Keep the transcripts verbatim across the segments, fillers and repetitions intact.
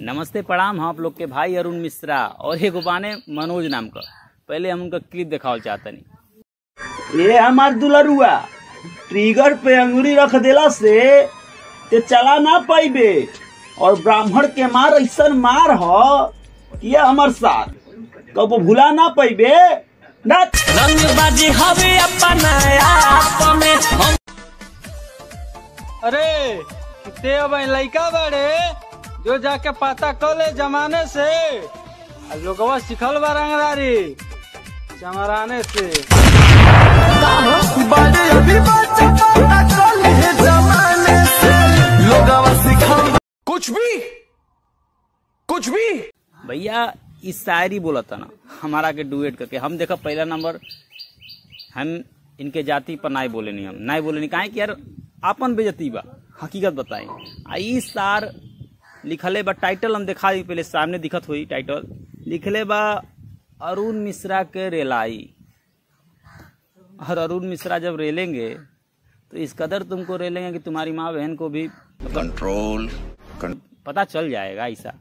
नमस्ते प्रणाम। हाँ, आप लोग के भाई अरुण मिश्रा और एक उपाने मनोज नाम का। पहले हम उनका क्लिप दिखाओ चाहता नहीं। ये हमारे दुलरुआ ट्रिगर पे अंगुरी रख देला से ते चला ना पाइबे और ब्राह्मण के मार ऐसा मार हो कि हमार साथ कबो भुला ना पाइबे। अरे किते अब लड़का बड़े जो जाके पता कले जमाने से लोगवा सिखल बा रंगदारी जमराने से। कुछ भी कुछ भी भैया इस शायरी बोला था ना हमारा के डुएट करके। हम देखा पहला नंबर हम इनके जाति पर नाई बोले नहीं, हम नाई बोले नहीं काहे कि यार आपन बेजती बा। हकीकत बताएं आई सार लिखले बा। टाइटल हम दिखा दी पहले, सामने दिखत हुई टाइटल लिखले बा अरुण मिश्रा के रेलाई। और अरुण मिश्रा जब रेलेंगे तो इस कदर तुमको रेलेंगे कि तुम्हारी माँ बहन को भी कंट्रोल पता चल जाएगा। ऐसा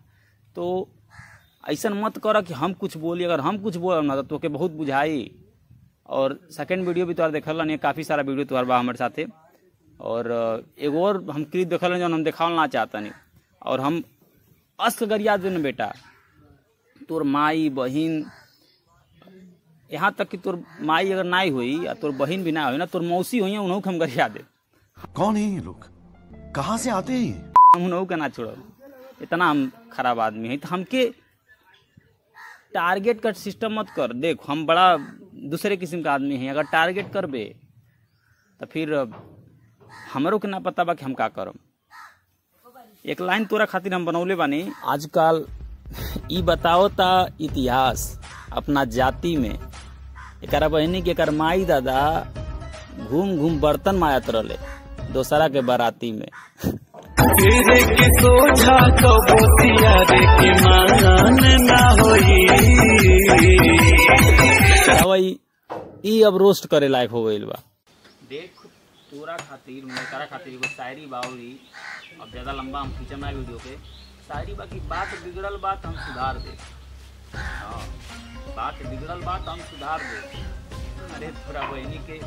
तो ऐसा मत करो कि हम कुछ बोली। अगर हम कुछ बोल ना तो के बहुत बुझाई। और सेकंड वीडियो भी तोहर देखल नहीं, काफ़ी सारा वीडियो तोहर बा हमारे साथे। और एगो और हम क्लिप देखल जो हम देखावल ना चाहता नहीं। और हम अस अगर याद देना बेटा तोर माई बहन, यहाँ तक कि तोर माई अगर ना हुई या तोर बहन भी ना हुई ना तोर मौसी हुई उन्हों के हम गरिया दे। कौन है ये लोग, कहाँ से आते हैं, हम उन्हों के ना छोड़ो। इतना हम खराब आदमी हैं तो हमके टारगेट का सिस्टम मत कर। देखो हम बड़ा दूसरे किस्म का आदमी हैं, अगर टारगेट करबे तो फिर हमरों के ना पता बा कि हम का करब। एक लाइन तोरा खातिर हम बनौले बानी। आजकल ई बताओ ता इतिहास अपना जाति में एकरा बहनी के एकर माई दादा घूम घूम बर्तन मायत रहे दोसरा के बाराती में। ई अब रोस्ट करे लायक हो गइल बा। देख तोरा खातिर मेरा खातिर एगो शायरी बाउरी। अब ज़्यादा लंबा हम खींचा ना वीडियो के। शायरी बाकी बात बिगड़ल बात हम सुधार दे। हाँ बात बिगड़ल बात हम सुधार दे। अरे थोड़ा बहनी के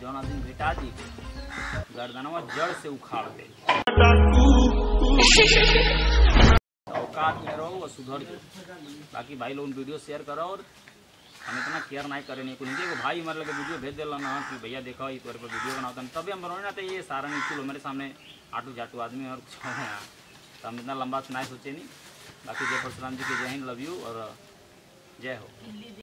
जौना दिन भेटा दी गर्दनवा जड़ से उखाड़ दे। औकात में रहो और सुधर दो। बाकी भाई लोग वीडियो शेयर करो। और हम इतना केयर नहीं करें नहीं कुछ देखो भाई हमारे लगे वीडियो भेज दिला ना कि भैया देखो ये तोरे पर वीडियो बनाओ तभी हम बनोने ना। तो ये सारा निकुल मेरे सामने आटू जाटू आदमी और कुछ है तो हम इतना लंबा सुनाए सोचे नहीं। बाकी जय परशुराम जी की जय हिंद, लव यू और जय हो।